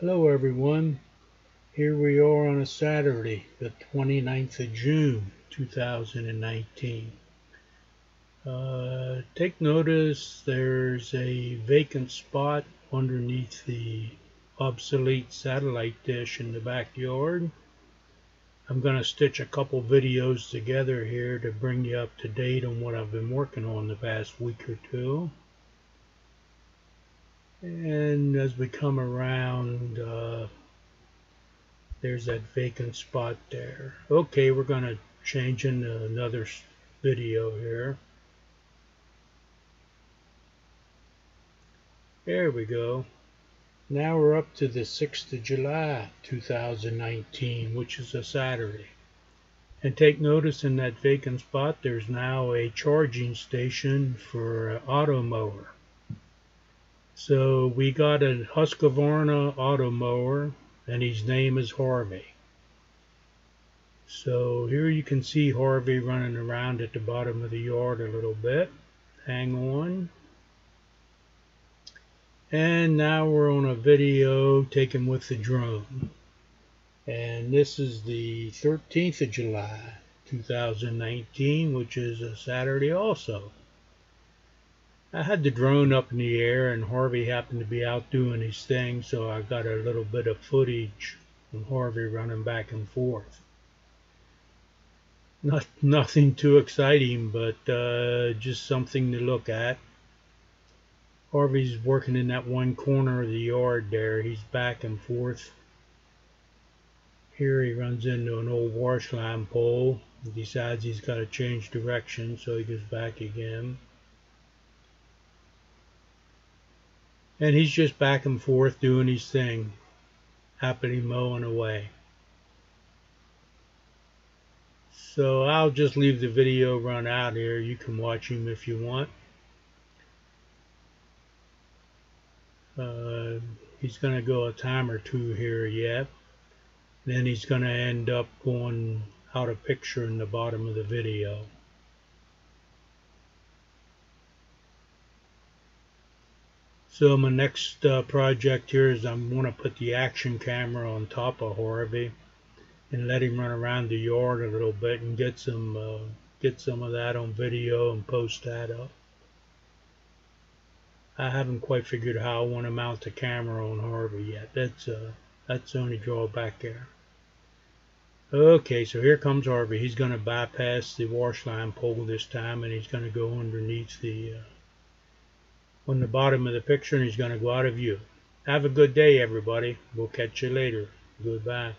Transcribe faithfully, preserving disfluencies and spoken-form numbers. Hello everyone, here we are on a Saturday, the twenty-ninth of June two thousand nineteen. Uh, take notice there's a vacant spot underneath the obsolete satellite dish in the backyard. I'm going to stitch a couple videos together here to bring you up to date on what I've been working on the past week or two. And as we come around, uh, there's that vacant spot there. Okay, we're going to change into another video here. There we go. Now we're up to the sixth of July two thousand nineteen, which is a Saturday. And take notice in that vacant spot, there's now a charging station for an Automower. So we got a Husqvarna Automower, and his name is Harvey. So here you can see Harvey running around at the bottom of the yard a little bit. Hang on. And now we're on a video taken with the drone. And this is the thirteenth of July two thousand nineteen, which is a Saturday also. I had the drone up in the air and Harvey happened to be out doing his thing, so I got a little bit of footage of Harvey running back and forth. Not nothing too exciting, but uh, just something to look at. Harvey's working in that one corner of the yard there. He's back and forth. Here he runs into an old wash line pole. He decides he's got to change direction, so he goes back again. And he's just back and forth doing his thing, happily mowing away. So I'll just leave the video run out here. You can watch him if you want. Uh, he's going to go a time or two here yet. Then he's going to end up going out a picture in the bottom of the video. So my next uh, project here is I want to put the action camera on top of Harvey and let him run around the yard a little bit and get some uh, get some of that on video and post that up. I haven't quite figured out how I want to mount the camera on Harvey yet. That's uh, that's the only drawback there. Okay, so here comes Harvey. He's going to bypass the wash line pole this time, and he's going to go underneath the. Uh, on the bottom of the picture, and he's going to go out of view. Have a good day, everybody. We'll catch you later. Goodbye.